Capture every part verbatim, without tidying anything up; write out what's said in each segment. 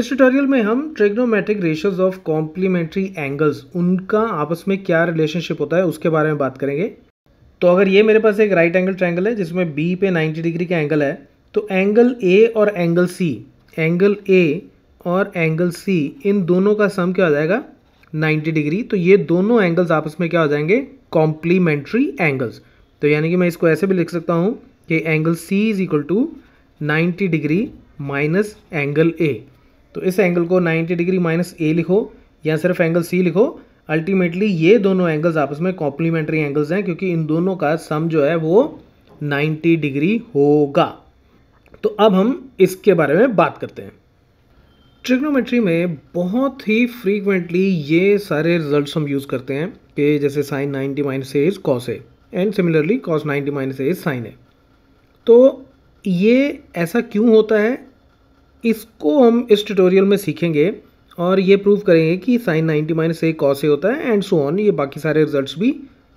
इस ट्यूटोरियल में हम trigonometric ratios of complementary angles, उनका आपस में क्या रिलेशनशिप होता है उसके बारे में बात करेंगे। तो अगर ये मेरे पास एक राइट एंगल ट्रायंगल है जिसमें बी पे नाइन्टी डिग्री का एंगल है, तो एंगल ए और एंगल सी, एंगल ए और एंगल सी इन दोनों का सम क्या हो जाएगा नाइन्टी डिग्री। तो ये दोनों एंगल्स आपस में क्या हो जाएंगे कॉम्प्लीमेंट्री एंगल्स। तो यानी कि मैं इसको ऐसे भी लिख सकता हूँ कि angle C is equal to ninety degree minus angle A. तो इस एंगल को नाइन्टी डिग्री माइनस ए लिखो या सिर्फ एंगल सी लिखो। अल्टीमेटली ये दोनों एंगल्स आपस में कॉम्प्लीमेंट्री एंगल्स हैं क्योंकि इन दोनों का सम जो है वो नाइन्टी डिग्री होगा। तो अब हम इसके बारे में बात करते हैं। ट्रिग्नोमेट्री में बहुत ही फ्रीक्वेंटली ये सारे रिजल्ट्स हम यूज़ करते हैं कि जैसे sine ninety minus A is cos A and similarly cos ninety minus A is sine A. तो ये ऐसा क्यों होता है इसको हम इस ट्यूटोरियल में सीखेंगे और ये प्रूव करेंगे कि sine ninety minus A cos A होता है एंड सो ऑन। ये बाकी सारे रिजल्ट्स भी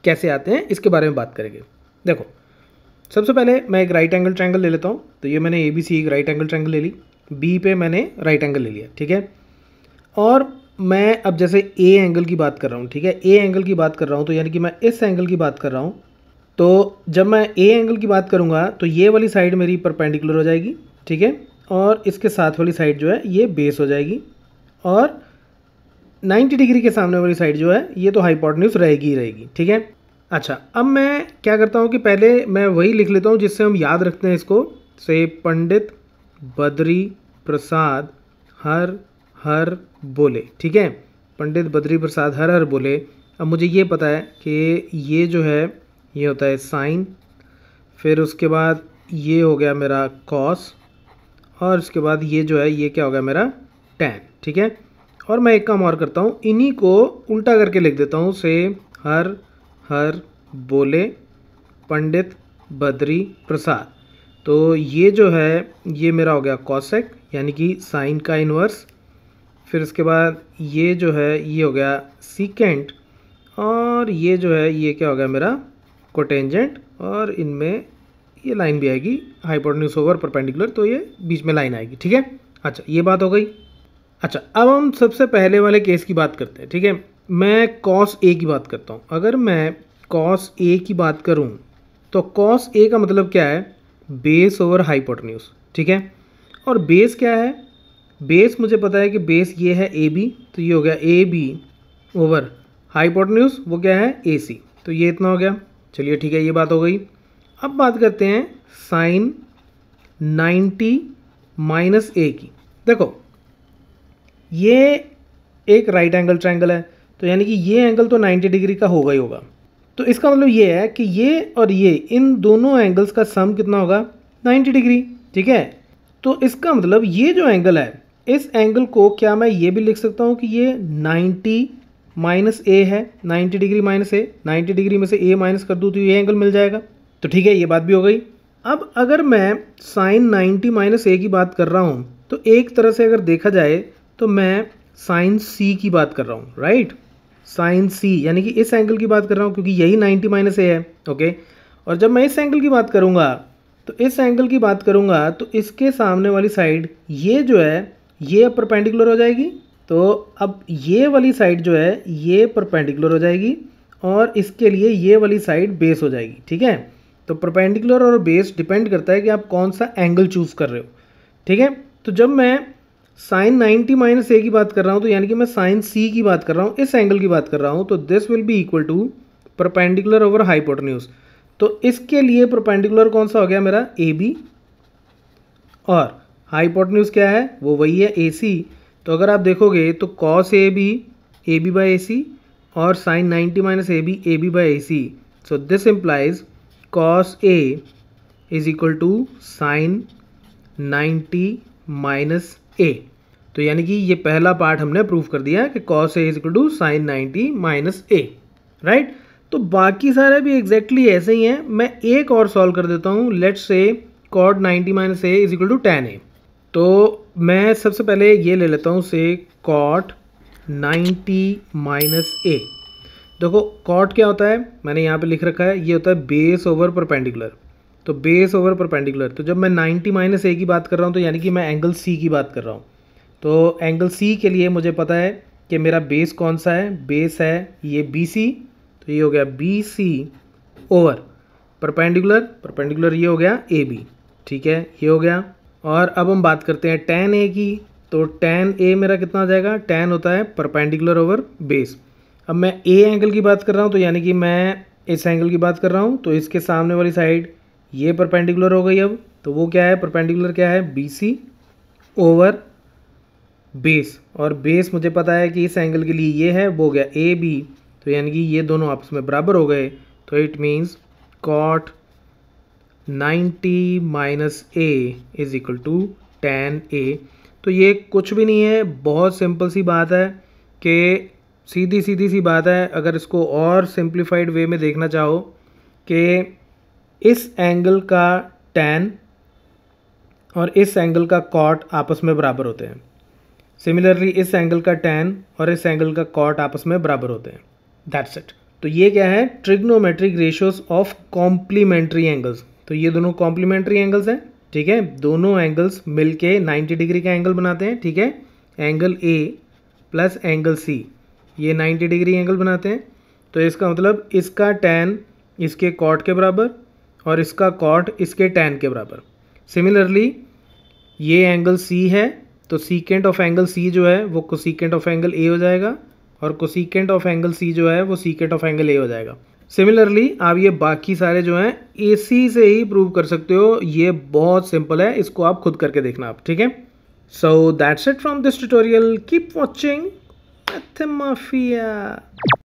कैसे आते हैं इसके बारे में बात करेंगे। देखो, सबसे पहले मैं एक राइट एंगल ट्रायंगल ले लेता हूँ। तो ये मैंने ए बी सी एक राइट एंगल ट्रायंगल ले ली, बी पे मैंने राइट एंगल ले लिया, ठीक है। और मैं अब जैसे ए एंगल की बात कर रहा हूँ, ठीक है, ए एंगल की बात कर रहा हूँ, तो यानी कि मैं इस एंगल की बात कर रहा हूँ। तो जब मैं ए एंगल की बात करूँगा तो ये वाली साइड मेरी परपेंडिकुलर हो जाएगी, ठीक है, और इसके साथ वाली साइड जो है ये बेस हो जाएगी और नाइन्टी डिग्री के सामने वाली साइड जो है ये तो हाइपोटेन्यूज रहेगी ही रहेगी, ठीक है। अच्छा, अब मैं क्या करता हूँ कि पहले मैं वही लिख लेता हूँ जिससे हम याद रखते हैं इसको। से पंडित बद्री प्रसाद हर हर बोले, ठीक है, पंडित बद्री प्रसाद हर हर बोले। अब मुझे ये पता है कि ये जो है ये होता है साइन, फिर उसके बाद ये हो गया मेरा कॉस और उसके बाद ये जो है ये क्या हो गया मेरा टैन, ठीक है। और मैं एक काम और करता हूँ, इन्हीं को उल्टा करके लिख देता हूँ। से हर हर बोले पंडित बद्री प्रसाद। तो ये जो है ये मेरा हो गया कॉसेक यानी कि साइन का इन्वर्स, फिर इसके बाद ये जो है ये हो गया सीकेंट और ये जो है ये क्या हो गया मेरा कोटेंजेंट और इनमें ये लाइन भी आएगी हाइपोटेन्यूज ओवर परपेंडिकुलर, तो ये बीच में लाइन आएगी, ठीक है। अच्छा, ये बात हो गई। अच्छा, अब हम सबसे पहले वाले केस की बात करते हैं, ठीक है। मैं कॉस ए की बात करता हूँ। अगर मैं कॉस ए की बात करूँ तो कॉस ए का मतलब क्या है बेस ओवर हाइपोटेन्यूज, ठीक है। और बेस क्या है, बेस मुझे पता है कि बेस ये है ए बी, तो ये हो गया ए बी ओवर हाइपोटेन्यूज वो क्या है ए सी, तो ये इतना हो गया, चलिए ठीक है, ये बात हो गई। अब बात करते हैं साइन नाइन्टी माइनस ए की। देखो, ये एक राइट एंगल ट्रायंगल है तो यानी कि ये एंगल तो नाइन्टी डिग्री का होगा ही होगा। तो इसका मतलब ये है कि ये और ये इन दोनों एंगल्स का सम कितना होगा नाइन्टी डिग्री, ठीक है। तो इसका मतलब ये जो एंगल है इस एंगल को क्या मैं ये भी लिख सकता हूँ कि ये नाइन्टी माइनस ए है, ninety degree minus A, ninety degree में से ए माइनस कर दूँ तो ये एंगल मिल जाएगा, तो ठीक है, ये बात भी हो गई। अब अगर मैं साइन नाइन्टी माइनस ए की बात कर रहा हूँ तो एक तरह से अगर देखा जाए तो मैं साइन सी की बात कर रहा हूँ, राइट, साइन सी यानी कि इस एंगल की बात कर रहा हूँ क्योंकि यही नाइन्टी माइनस ए है, ओके। और जब मैं इस एंगल की बात करूँगा तो इस एंगल की बात करूँगा तो इसके सामने वाली साइड ये जो है ये अब परपेंडिकुलर हो जाएगी, तो अब ये वाली साइड जो है ये परपेंडिकुलर हो जाएगी और इसके लिए ये वाली साइड बेस हो जाएगी, ठीक है। तो परपेंडिकुलर और बेस डिपेंड करता है कि आप कौन सा एंगल चूज़ कर रहे हो, ठीक है। तो जब मैं साइन नाइन्टी माइनस ए की बात कर रहा हूँ तो यानी कि मैं साइन सी की बात कर रहा हूँ, इस एंगल की बात कर रहा हूँ, तो this will be equal to perpendicular over hypotenuse. तो इसके लिए परपेंडिकुलर कौन सा हो गया मेरा ए बी और हाइपोटेन्यूज क्या है वो वही है ए सी। तो अगर आप देखोगे तो cos A B A B by A C और sine ninety minus A B A B by A C, so this implies cos A is equal to sine ninety minus A. तो यानी कि ये पहला पार्ट हमने prove कर दिया कि cos A is equal to sine ninety minus A, right. तो बाकी सारे भी एग्जैक्टली exactly ऐसे ही हैं। मैं एक और सॉल्व कर देता हूँ, let's say cot ninety minus A is equal to tan A. तो मैं सबसे पहले ये ले लेता हूँ से कॉट नाइन्टी माइनस ए। देखो, कॉट क्या होता है मैंने यहाँ पे लिख रखा है, ये होता है बेस ओवर परपेंडिकुलर, तो बेस ओवर परपेंडिकुलर। तो जब मैं नाइन्टी माइनस ए की बात कर रहा हूँ तो यानी कि मैं एंगल सी की बात कर रहा हूँ, तो एंगल सी के लिए मुझे पता है कि मेरा बेस कौन सा है, बेस है ये बी सी, तो ये हो गया B C over perpendicular, perpendicular ये हो गया ए बी, ठीक है ये हो गया। और अब हम बात करते हैं tan ए की, तो tan ए मेरा कितना आ जाएगा, tan होता है परपेंडिकुलर ओवर बेस। अब मैं ए एंगल की बात कर रहा हूँ तो यानी कि मैं इस एंगल की बात कर रहा हूँ, तो इसके सामने वाली साइड ये परपेंडिकुलर हो गई, अब तो वो क्या है, परपेंडिकुलर क्या है बी सी ओवर बेस, और बेस मुझे पता है कि इस एंगल के लिए ये है, वो हो गया ए बी, तो यानी कि ये दोनों आपस में बराबर हो गए, तो it means cot ninety minus A is equal to tan A. तो ये कुछ भी नहीं है, बहुत सिंपल सी बात है, कि सीधी सीधी सी बात है। अगर इसको और सिंप्लीफाइड वे में देखना चाहो कि इस एंगल का tan और इस एंगल का cot आपस में बराबर होते हैं, सिमिलरली इस एंगल का tan और इस एंगल का cot आपस में बराबर होते हैं, दैट्स इट। तो ये क्या है, trigonometric ratios of complementary angles. तो ये दोनों कॉम्प्लीमेंट्री एंगल्स हैं, ठीक है, दोनों एंगल्स मिलके नाइन्टी डिग्री का एंगल बनाते हैं, ठीक है, angle A plus angle C ये नाइन्टी डिग्री एंगल बनाते हैं। तो इसका मतलब इसका tan इसके cot के बराबर और इसका cot इसके tan के बराबर। सिमिलरली ये एंगल C है, तो सीकेंट ऑफ एंगल C जो है वो कोसीकेंट ऑफ एंगल A हो जाएगा, और कोसीकेंट ऑफ एंगल C जो है वो सीकेंट ऑफ एंगल A हो जाएगा। सिमिलरली आप ये बाकी सारे जो हैं A C से ही प्रूव कर सकते हो, ये बहुत सिंपल है, इसको आप खुद करके देखना आप, ठीक है। So that's it from this tutorial, keep watching मैथमाफिया।